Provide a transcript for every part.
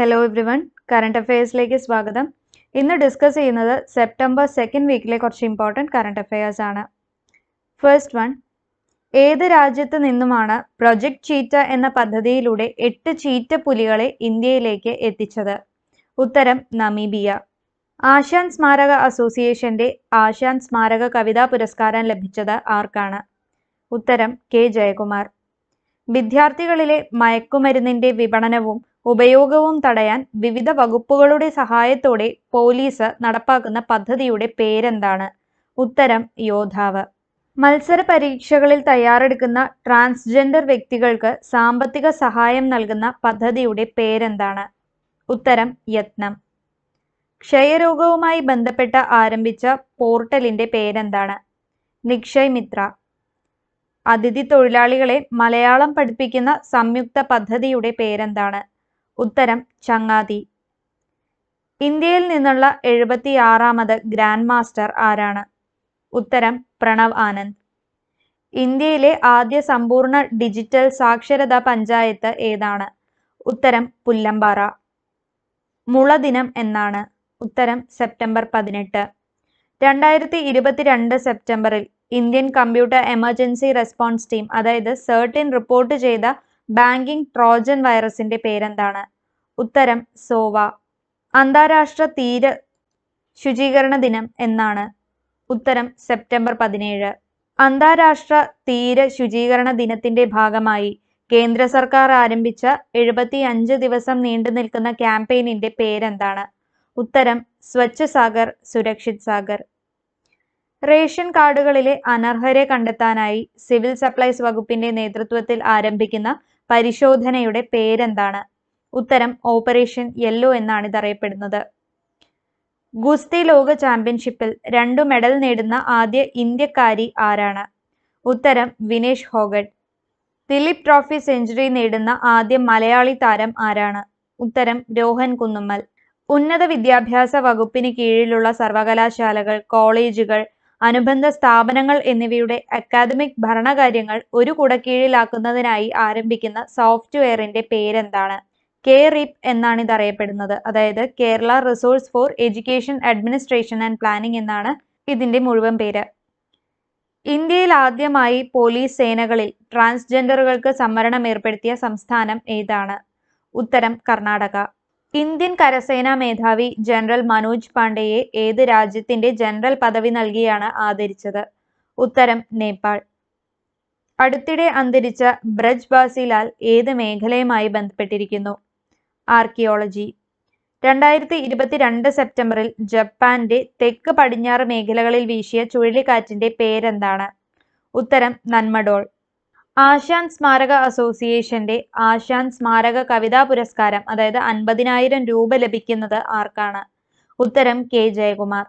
Hello everyone, current affairs like is Swagadam. In the discuss another September 2nd week like or important current affairs ana. First one, Either Rajatan in the mana, Project Cheetah and the Padadi Lude, et cheetah puligale, India lake et each other. Uttaram, Namibia. Aashan Smaraga Association Day, Aashan Smaraga Kavida Puraskar and Lepichada Arkana. Uttaram, K. Jayakumar. Vidyarthikalile, Mayakumerinde Vipananavum. ഉപയോഗവും തടയാൻ വിവിധ വകുപ്പുകളുടെ സഹായത്തോടെ police നടപ്പാക്കുന്ന പദ്ധതിയുടെ പേരെന്താണ്? ഉത്തരം യോദ്ധാവ്. മത്സര പരീക്ഷകളിൽ തയ്യാറെടുക്കുന്ന ട്രാൻസ്ജെൻഡർ വ്യക്തികൾക്ക് സാമ്പത്തിക സഹായം നൽകുന്ന പദ്ധതിയുടെ പേരെന്താണ്? ഉത്തരം യത്നം. ക്ഷയരോഗവുമായി ബന്ധപ്പെട്ട ആരംഭിച്ച പോർട്ടലിന്റെ പേരെന്താണ്? നിക്ഷയ് മിത്ര. അതിഥി തൊഴിലാളികളെ മലയാളം പഠിപ്പിക്കുന്ന സംയുക്ത പദ്ധതിയുടെ പേരെന്താണ്? ഉത്തരം ചങ്ങാതി. ഇന്ത്യയിൽ നിന്നുള്ള 76ാമത് ഗ്രാൻഡ് മാസ്റ്റർ ആരാണ്? ഉത്തരം പ്രണവ് ആനന്ദ്. ഇന്ത്യയിലെ ആദ്യ സമ്പൂർണ്ണ ഡിജിറ്റൽ സാക്ഷരതാ പഞ്ചായത്ത് ഏതാണ്? ഉത്തരം പുല്ലമ്പാറ. മുള ദിനം എന്നാണ്? ഉത്തരം സെപ്റ്റംബർ 18. 2022 സെപ്റ്റംബറിൽ Indian computer emergency response team അതായത് സെർട്ടിൻ റിപ്പോർട്ട് ചെയ്ത ബാങ്കിംഗ് ട്രോജൻ വൈറസിന്റെ പേരെന്താണ്? ഉത്തരം സോവ. അന്താരാഷ്ട്ര തീര ശുചീകരണ ദിനം എന്നാണ്? ഉത്തരം സെപ്റ്റംബർ 17. അന്താരാഷ്ട്ര തീര ശുചീകരണ ദിനത്തിന്റെ ഭാഗമായി കേന്ദ്ര സർക്കാർ ആരംഭിച്ച 75 ദിവസം നീണ്ടു നിൽക്കുന്ന ക്യാമ്പയിനിന്റെ പേരെന്താണ്? ഉത്തരം സ്വച്ഛ സാഗർ സുരക്ഷിത് സാഗർ. റേഷൻ കാർഡുകളിലെ അനർഹരെ കണ്ടെത്താനായി സിവിൽ സപ്ലൈസ് വകുപ്പിന്റെ നേതൃത്വത്തിൽ ആരംഭിക്കുന്ന പരിശോധനയുടെ പേരെന്താണ്? ഉത്തരം ഓപ്പറേഷൻ യെല്ലോ എന്നാണ് ഇതറിയപ്പെടുന്നത്. ഗുസ്തി ലോക ചാമ്പ്യൻഷിപ്പിൽ 2 മെഡൽ നേടുന്ന ആദ്യ ഇന്ത്യക്കാരി ആരാണ്? ഉത്തരം വിനേഷ് ഹോഗട്ട്. തിലിപ് ട്രോഫി സെഞ്ചുറി നേടുന്ന ആദ്യ മലയാളി താരം ആരാണ്? ഉത്തരം രോഹൻ കുന്നുമ്മൽ. ഉന്നത വിദ്യാഭ്യാസ വകുപ്പിന് കീഴിലുള്ള സർവകലാശാലകൾ, കോളേജുകൾ, അനുബന്ധ സ്ഥാപനങ്ങൾ എന്നിവയുടെ അക്കാദമിക് ഭരണകാര്യങ്ങൾ ഒരു കുടക്കീഴിലാക്കുന്നതിനായി ആരംഭിക്കുന്ന സോഫ്റ്റ്വെയറിന്റെ പേരെന്താണ്? KRIP എന്നാണ് ഇതറിയപ്പെടുന്നത്. അതായത് Kerala resource for education administration and planning എന്നാണ് ഇതിന്റെ മുഴുവൻ പേര്. ഇന്ത്യയിൽ ആദ്യമായി പോലീസ് സേനകളിൽ ട്രാൻസ്ജെൻഡറുകൾക്ക് സംവരണം ഏർപ്പെടുത്തിയ സംസ്ഥാനം ഏതാണ്? ഉത്തരം കർണാടക. ഇന്ത്യൻ കരസേനാ മേധാവി ജനറൽ മനോജ് പാണ്ഡെയെ ഏത് രാജ്യത്തിന്റെ ജനറൽ പദവി നൽകിയാണ് ആദരിച്ചത്? ഉത്തരം നേപ്പാൾ. അടുത്തിടെ അന്തരിച്ച ബ്രജ് ബാസിലാൽ ഏത് മേഖലയുമായി ബന്ധപ്പെട്ടിരിക്കുന്നു? ആർക്കിയോളജി. 2022 സെപ്റ്റംബറിൽ ജപ്പാന്റെ തെക്ക് പടിഞ്ഞാറ് മേഖലകളിൽ വീശിയ ചുഴലിക്കാറ്റിന്റെ പേരെന്താണ്? ഉത്തരം നന്മഡോൾ. ആശാൻ സ്മാരക അസോസിയേഷന്റെ ആശാൻ സ്മാരക കവിതാ പുരസ്കാരം അതായത് 50,000 രൂപ ലഭിക്കുന്നത് ആർക്കാണ്? ഉത്തരം കെ ജയകുമാർ.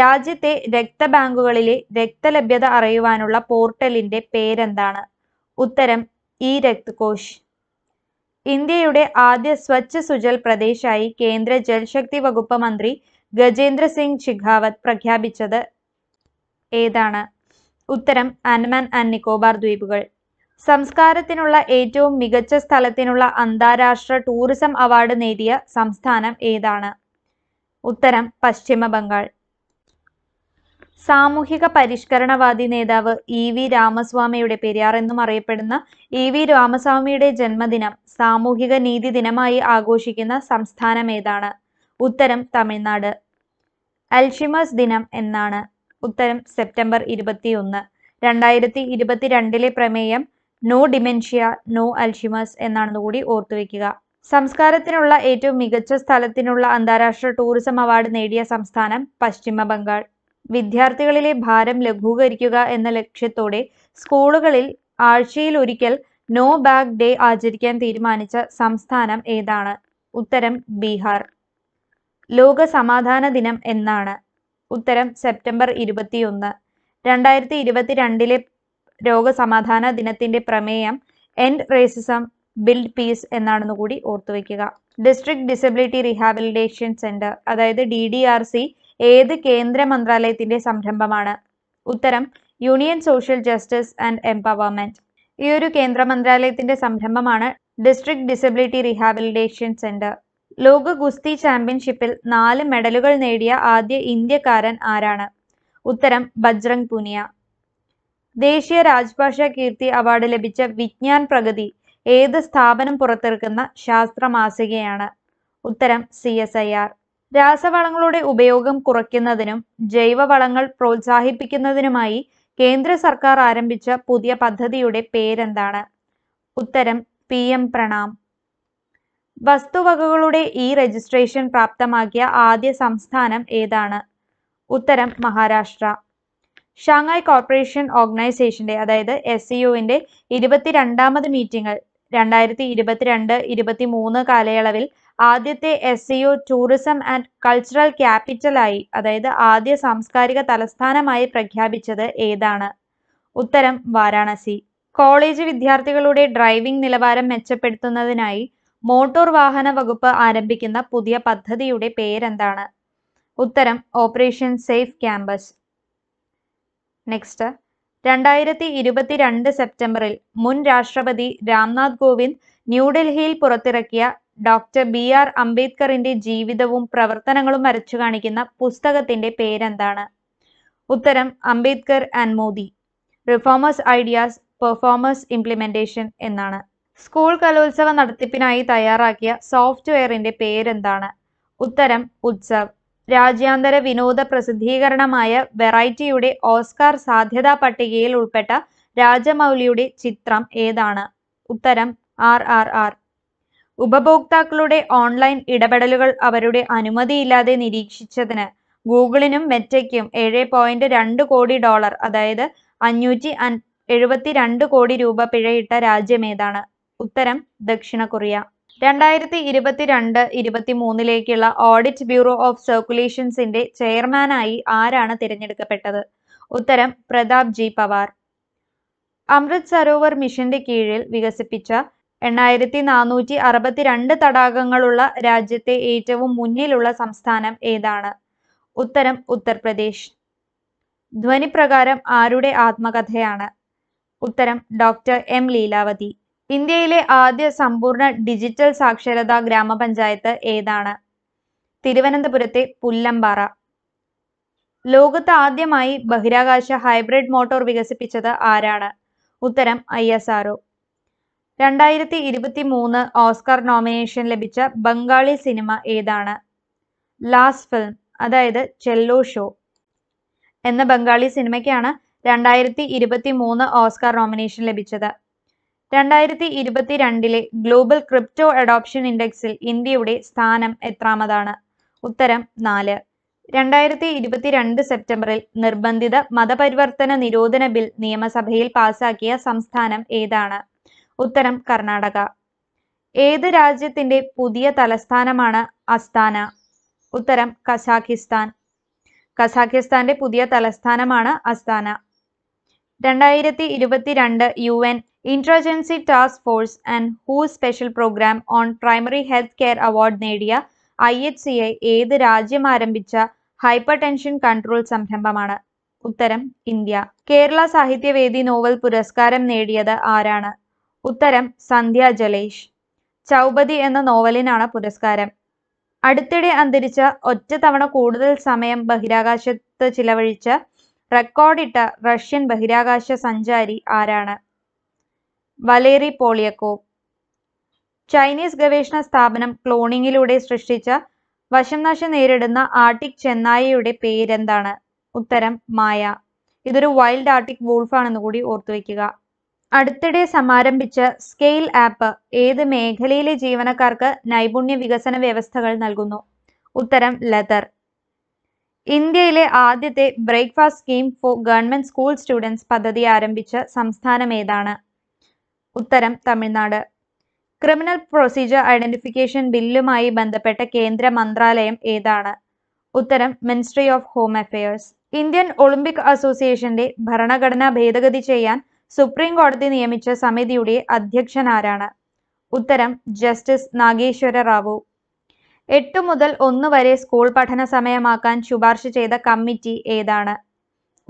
രാജ്യത്തെ രക്തബാങ്കുകളിലെ രക്തലഭ്യത അറിയുവാനുള്ള പോർട്ടലിന്റെ പേരെന്താണ്? ഉത്തരം ഇ രക്തകോശ്. ഇന്ത്യയുടെ ആദ്യ സ്വച്ഛ സുജൽ പ്രദേശായി കേന്ദ്ര ജൽശക്തി വകുപ്പ് മന്ത്രി ഗജേന്ദ്ര സിംഗ് ചിഘാവത് പ്രഖ്യാപിച്ചത് ഏതാണ്? ഉത്തരം ആൻഡമാൻ ആൻഡ് നിക്കോബാർ ദ്വീപുകൾ. സംസ്കാരത്തിനുള്ള ഏറ്റവും മികച്ച സ്ഥലത്തിനുള്ള അന്താരാഷ്ട്ര ടൂറിസം അവാർഡ് നേടിയ സംസ്ഥാനം ഏതാണ്? ഉത്തരം പശ്ചിമ ബംഗാൾ. സാമൂഹിക പരിഷ്കരണവാദി നേതാവ് ഇ.വി. രാമസ്വാമിയുടെ, പെരിയാർ എന്നും അറിയപ്പെടുന്ന ഇ.വി. രാമസ്വാമിയുടെ ജന്മദിനം സാമൂഹിക നീതി ദിനമായി ആഘോഷിക്കുന്ന സംസ്ഥാനം ഏതാണ്? ഉത്തരം തമിഴ്നാട്. അൽഷിമേഴ്സ് ദിനം എന്നാണ്? ഉത്തരം സെപ്റ്റംബർ 21. 2022 പ്രമേയം നോ ഡിമെൻഷ്യ നോ അൽഷിമേഴ്സ് എന്നാണെന്നുകൂടി ഓർത്തുവെക്കുക. സംസ്കാരത്തിനുള്ള ഏറ്റവും മികച്ച സ്ഥലത്തിനുള്ള അന്താരാഷ്ട്ര ടൂറിസം അവാർഡ് നേടിയ സംസ്ഥാനം പശ്ചിമ ബംഗാൾ. വിദ്യാർത്ഥികളിലെ ഭാരം ലഘൂകരിക്കുക എന്ന ലക്ഷ്യത്തോടെ സ്കൂളുകളിൽ ആഴ്ചയിലൊരിക്കൽ നോ ബാഗ് ഡേ ആചരിക്കാൻ തീരുമാനിച്ച സംസ്ഥാനം ഏതാണ്? ഉത്തരം ബീഹാർ. ലോക സമാധാന ദിനം എന്നാണ്? ഉത്തരം സെപ്റ്റംബർ 21. 2022 രോഗസമാധാന ദിനത്തിന്റെ പ്രമേയം എൻഡ് റേസിസം ബിൽഡ് പീസ് എന്നാണെന്ന് കൂടി ഓർത്തുവെക്കുക. ഡിസ്ട്രിക്ട് ഡിസബിലിറ്റി റീഹാബിലിറ്റേഷൻ സെന്റർ അതായത് DDRC ഏത് കേന്ദ്ര മന്ത്രാലയത്തിന്റെ സംരംഭമാണ്? ഉത്തരം union social justice and empowerment. ഈ ഒരു കേന്ദ്ര മന്ത്രാലയത്തിന്റെ സംരംഭമാണ് ഡിസ്ട്രിക്ട് ഡിസബിലിറ്റി റീഹാബിലിറ്റേഷൻ സെന്റർ. ലോക ഗുസ്തി ചാമ്പ്യൻഷിപ്പിൽ 4 മെഡലുകൾ നേടിയ ആദ്യ ഇന്ത്യക്കാരൻ ആരാണ്? ഉത്തരം ബജ്രംഗ് പുനിയ. ദേശീയ രാജ്ഭാഷാ കീർത്തി അവാർഡ് ലഭിച്ച വിജ്ഞാൻ പ്രഗതി ഏത് സ്ഥാപനം പുറത്തിറക്കുന്ന ശാസ്ത്ര മാസികയാണ്? ഉത്തരം CSIR. രാസവളങ്ങളുടെ ഉപയോഗം കുറയ്ക്കുന്നതിനും ജൈവവളങ്ങൾ പ്രോത്സാഹിപ്പിക്കുന്നതിനുമായി കേന്ദ്ര സർക്കാർ ആരംഭിച്ച പുതിയ പദ്ധതിയുടെ പേരെന്താണ്? ഉത്തരം PM Pranam. വസ്തുവകകളുടെ e-രജിസ്ട്രേഷൻ പ്രാപ്തമാക്കിയ ആദ്യ സംസ്ഥാനം ഏതാണ്? ഉത്തരം മഹാരാഷ്ട്ര. ഷാങ്ഹായ് കോർപ്പറേഷൻ ഓർഗനൈസേഷന്റെ അതായത് SEOന്റെ 22ാമത് മീറ്റിംഗ് 2022-23 കാലയളവിൽ ആദ്യത്തെ SEO ടൂറിസം ആൻഡ് കൾച്ചറൽ ക്യാപിറ്റലായി അതായത് ആദ്യ സാംസ്കാരിക തലസ്ഥാനമായി പ്രഖ്യാപിച്ചത് ഏതാണ്? ഉത്തരം വാരാണസി. കോളേജ് വിദ്യാർത്ഥികളുടെ ഡ്രൈവിംഗ് നിലവാരം മെച്ചപ്പെടുത്തുന്നതിനായി മോട്ടോർ വാഹന വകുപ്പ് ആരംഭിക്കുന്ന പുതിയ പദ്ധതിയുടെ പേരെന്താണ്? ഉത്തരം ഓപ്പറേഷൻ സേഫ് ക്യാമ്പസ്. നെക്സ്റ്റ്, 2022 സെപ്റ്റംബറിൽ മുൻ രാഷ്ട്രപതി രാംനാഥ് കോവിന്ദ് ന്യൂഡൽഹിയിൽ പുറത്തിറക്കിയ ഡോക്ടർ BR അംബേദ്കറിന്റെ ജീവിതവും പ്രവർത്തനങ്ങളും വരച്ചു കാണിക്കുന്ന പുസ്തകത്തിന്റെ പേരെന്താണ്? ഉത്തരം Ambedkar and Modi, reformers ideas performers implementation എന്നാണ്. സ്കൂൾ കലോത്സവ നടത്തിപ്പിനായി തയ്യാറാക്കിയ സോഫ്റ്റ്വെയറിന്റെ പേരെന്താണ്? ഉത്തരം ഉത്സവ്. രാജ്യാന്തര വിനോദ പ്രസിദ്ധീകരണമായ വെറൈറ്റിയുടെ ഓസ്കാർ സാധ്യതാ പട്ടികയിൽ ഉൾപ്പെട്ട രാജമൗലിയുടെ ചിത്രം ഏതാണ്? ഉത്തരം RRR. ഉപഭോക്താക്കളുടെ ഓൺലൈൻ ഇടപെടലുകൾ അവരുടെ അനുമതിയില്ലാതെ നിരീക്ഷിച്ചതിന് ഗൂഗിളിനും മെറ്റയ്ക്കും $7.2 കോടി അതായത് 572 കോടി രൂപ പിഴയിട്ട രാജ്യം ഏതാണ്? ഉത്തരം ദക്ഷിണ കൊറിയ. 2022-23 ഓഡിറ്റ് ബ്യൂറോ ഓഫ് സർക്കുലേഷൻസിന്റെ ചെയർമാനായി ആരാണ് തിരഞ്ഞെടുക്കപ്പെട്ടത്? ഉത്തരം പ്രതാപ് G. പവാർ. അമൃത് സരോവർ മിഷന്റെ കീഴിൽ വികസിപ്പിച്ച 8462 തടാകങ്ങളുള്ള രാജ്യത്തെ ഏറ്റവും മുന്നിലുള്ള സംസ്ഥാനം ഏതാണ്? ഉത്തരം ഉത്തർപ്രദേശ്. ധ്വനിപ്രകാരം ആരുടെ ആത്മകഥയാണ്? ഉത്തരം ഡോക്ടർ M. ലീലാവതി. ഇന്ത്യയിലെ ആദ്യ സമ്പൂർണ്ണ ഡിജിറ്റൽ സാക്ഷരതാ ഗ്രാമപഞ്ചായത്ത് ഏതാണ്? തിരുവനന്തപുരത്തെ പുല്ലമ്പാറ. ലോകത്ത് ആദ്യമായി ബഹിരാകാശ ഹൈബ്രിഡ് മോട്ടോർ വികസിപ്പിച്ചത് ആരാണ്? ഉത്തരം ISRO. 2023 ഓസ്കാർ നോമിനേഷൻ ലഭിച്ച ബംഗാളി സിനിമ ഏതാണ്? ലാസ്റ്റ് ഫിലിം അതായത് ചെല്ലോ ഷോ എന്ന ബംഗാളി സിനിമയ്ക്കാണ് 2023 ഓസ്കാർ നോമിനേഷൻ ലഭിച്ചത്. 2022 ഗ്ലോബൽ ക്രിപ്റ്റോ അഡോപ്ഷൻ ഇൻഡെക്സിൽ ഇന്ത്യയുടെ സ്ഥാനം എത്രാമതാണ്? ഉത്തരം 4. 2022 സെപ്റ്റംബറിൽ നിർബന്ധിത മതപരിവർത്തന നിരോധന ബിൽ നിയമസഭയിൽ പാസാക്കിയ സംസ്ഥാനം ഏതാണ്? ഉത്തരം കർണാടക. ഏത് രാജ്യത്തിന്റെ പുതിയ തലസ്ഥാനമാണ് അസ്താന? ഉത്തരം കസാഖിസ്ഥാൻ. കസാഖിസ്ഥാന്റെ പുതിയ തലസ്ഥാനമാണ് Astana. 2022 UN interagency task force and ഹൂ special programme on primary health care award നേടിയ IHCI ഏത് രാജ്യം ആരംഭിച്ച ഹൈപ്പർ ടെൻഷൻ കൺട്രോൾ സംരംഭമാണ്? ഉത്തരം ഇന്ത്യ. കേരള സാഹിത്യ വേദി നോവൽ പുരസ്കാരം നേടിയത് ആരാണ്? ഉത്തരം സന്ധ്യ ജലേഷ്. ചൗപതി എന്ന നോവലിനാണ് പുരസ്കാരം. അടുത്തിടെ അന്തരിച്ച ഒറ്റത്തവണ കൂടുതൽ സമയം ബഹിരാകാശത്ത് ചിലവഴിച്ച റെക്കോർഡിട്ട റഷ്യൻ ബഹിരാകാശ സഞ്ചാരി ആരാണ്? വലേറി പോളിയക്കോവ്. ചൈനീസ് ഗവേഷണ സ്ഥാപനം ക്ലോണിങ്ങിലൂടെ സൃഷ്ടിച്ച വശംനാശം നേരിടുന്ന ആർട്ടിക് ചെന്നായയുടെ പേരെന്താണ്? ഉത്തരം മായ. ഇതൊരു വൈൽഡ് ആർട്ടിക് വൂൾഫ് ആണെന്ന് കൂടി ഓർത്തുവെക്കുക. അടുത്തിടെ സമാരംഭിച്ച സ്കെയിൽ ആപ്പ് ഏത് മേഖലയിലെ ജീവനക്കാർക്ക് നൈപുണ്യ വികസന വ്യവസ്ഥകൾ നൽകുന്നു? ഉത്തരം ലെതർ. ഇന്ത്യയിലെ ആദ്യത്തെ breakfast scheme for government school students പദ്ധതി ആരംഭിച്ച സംസ്ഥാനം ഏതാണ്? ഉത്തരം തമിഴ്നാട്. ക്രിമിനൽ പ്രൊസീജിയർ ഐഡന്റിഫിക്കേഷൻ ബില്ലുമായി ബന്ധപ്പെട്ട കേന്ദ്ര മന്ത്രാലയം ഏതാണ്? ഉത്തരം ministry of home affairs. Indian Olympic അസോസിയേഷന്റെ ഭരണഘടന ഭേദഗതി ചെയ്യാൻ സുപ്രീം കോടതി നിയമിച്ച സമിതിയുടെ അധ്യക്ഷൻ ആരാണ്? ഉത്തരം ജസ്റ്റിസ് നാഗേശ്വര റാവു. 8 മുതൽ 1 വരെ സ്കൂൾ പഠന സമയമാക്കാൻ ശുപാർശ ചെയ്ത കമ്മിറ്റി ഏതാണ്?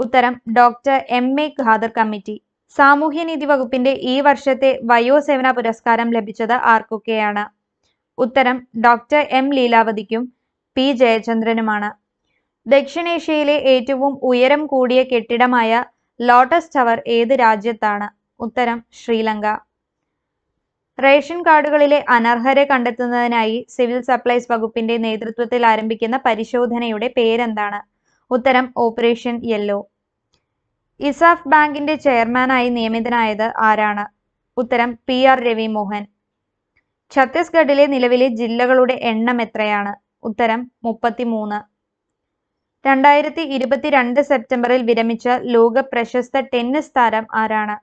ഉത്തരം doctor M. A. Khader committee. സാമൂഹ്യനീതി വകുപ്പിന്റെ ഈ വർഷത്തെ വയോസേവന പുരസ്കാരം ലഭിച്ചത് ആർക്കൊക്കെയാണ്? ഉത്തരം ഡോക്ടർ എം ലീലാവതിക്കും പി ജയചന്ദ്രനുമാണ്. ദക്ഷിണേഷ്യയിലെ ഏറ്റവും ഉയരം കൂടിയ കെട്ടിടമായ ലോട്ടസ് ടവർ ഏത് രാജ്യത്താണ്? ഉത്തരം ശ്രീലങ്ക. റേഷൻ കാർഡുകളിലെ അനർഹരെ കണ്ടെത്തുന്നതിനായി സിവിൽ സപ്ലൈസ് വകുപ്പിന്റെ നേതൃത്വത്തിൽ ആരംഭിക്കുന്ന പരിശോധനയുടെ പേരെന്താണ്? ഉത്തരം ഓപ്പറേഷൻ യെല്ലോ. ഇസാഫ് ബാങ്കിന്റെ ചെയർമാനായി നിയമിതനായത് ആരാണ്? ഉത്തരം പി ആർ രവി മോഹൻ. ഛത്തീസ്ഗഡിലെ നിലവിലെ ജില്ലകളുടെ എണ്ണം എത്രയാണ്? ഉത്തരം 33. 2022 സെപ്റ്റംബറിൽ വിരമിച്ച ലോക പ്രശസ്ത ടെന്നീസ് താരം ആരാണ്?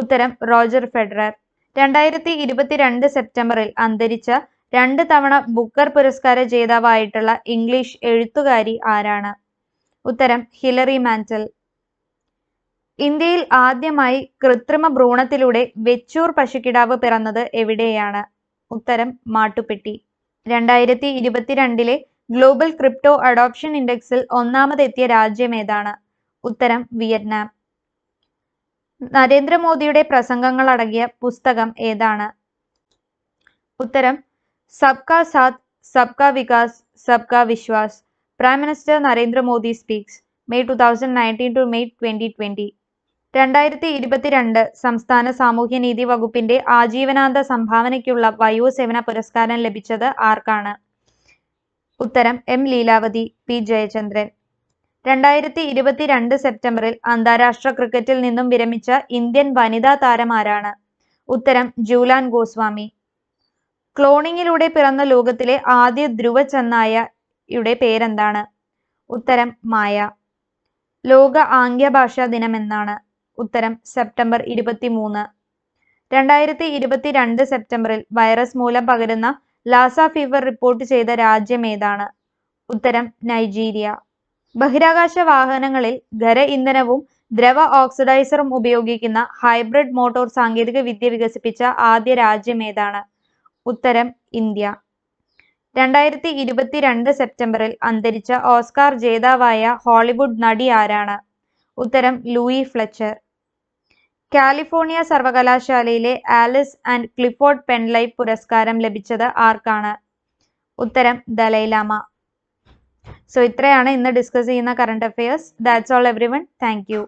ഉത്തരം റോജർ ഫെഡറർ. 2022 സെപ്റ്റംബറിൽ അന്തരിച്ച 2 തവണ ബുക്കർ പുരസ്കാര ജേതാവായിട്ടുള്ള ഇംഗ്ലീഷ് എഴുത്തുകാരി ആരാണ്? ഉത്തരം ഹിലറി മാന്റൽ. ഇന്ത്യയിൽ ആദ്യമായി കൃത്രിമ ഭ്രൂണത്തിലൂടെ വെച്ചൂർ പശുക്കിടാവ് പിറന്നത് എവിടെയാണ്? ഉത്തരം മാട്ടുപ്പെട്ടി. 2022 ഗ്ലോബൽ ക്രിപ്റ്റോ അഡോപ്ഷൻ ഇൻഡെക്സിൽ ഒന്നാമതെത്തിയ രാജ്യം ഏതാണ്? ഉത്തരം വിയറ്റ്നാം. നരേന്ദ്രമോദിയുടെ പ്രസംഗങ്ങൾ അടങ്ങിയ പുസ്തകം ഏതാണ്? ഉത്തരം സബ്കാ സാത്ത് Sabka Vikas Sabka Vishwas prime minister Narendra Modi speaks May 2019 to May 2020. 2022 സംസ്ഥാന സാമൂഹ്യനീതി വകുപ്പിന്റെ ആജീവനാന്ത സംഭാവനയ്ക്കുള്ള വയോസേവന പുരസ്കാരം ലഭിച്ചത് ആർക്കാണ്? ഉത്തരം എം ലീലാവതി, പി ജയചന്ദ്രൻ. 2022 സെപ്റ്റംബറിൽ അന്താരാഷ്ട്ര ക്രിക്കറ്റിൽ നിന്നും വിരമിച്ച ഇന്ത്യൻ വനിതാ താരമാരാണ്? ഉത്തരം ജൂലാൻ ഗോസ്വാമി. ക്ലോണിങ്ങിലൂടെ പിറന്ന ലോകത്തിലെ ആദ്യ ധ്രുവ ചെന്നായയുടെ പേരെന്താണ്? ഉത്തരം മായ. ലോക ആംഗ്യഭാഷാ ദിനം എന്നാണ്? ഉത്തരം സെപ്റ്റംബർ 23. 2022 സെപ്റ്റംബറിൽ വൈറസ് മൂലം പകരുന്ന ലാസ ഫീവർ റിപ്പോർട്ട് ചെയ്ത രാജ്യം ഏതാണ്? ഉത്തരം നൈജീരിയ. ബഹിരാകാശ വാഹനങ്ങളിൽ ഖര ഇന്ധനവും ദ്രവ ഓക്സിഡൈസറും ഉപയോഗിക്കുന്ന ഹൈബ്രിഡ് മോട്ടോർ സാങ്കേതിക വിദ്യ വികസിപ്പിച്ച ആദ്യ രാജ്യം ഏതാണ്? ഉത്തരം ഇന്ത്യ. 2022 സെപ്റ്റംബറിൽ അന്തരിച്ച ഓസ്കാർ ജേതാവായ ഹോളിവുഡ് നടി ആരാണ്? ഉത്തരം ലൂയി ഫ്ലെച്ചർ. കാലിഫോർണിയ സർവകലാശാലയിലെ ആലിസ് ആൻഡ് ക്ലിഫോർഡ് പെൻലൈഫ് പുരസ്കാരം ലഭിച്ചത് ആർക്കാണ്? ഉത്തരം ദലൈലാമ. So ഇത്രയാണ് ഇന്ന് ഡിസ്കസ് ചെയ്യുന്ന current affairs. That's all everyone. Thank U.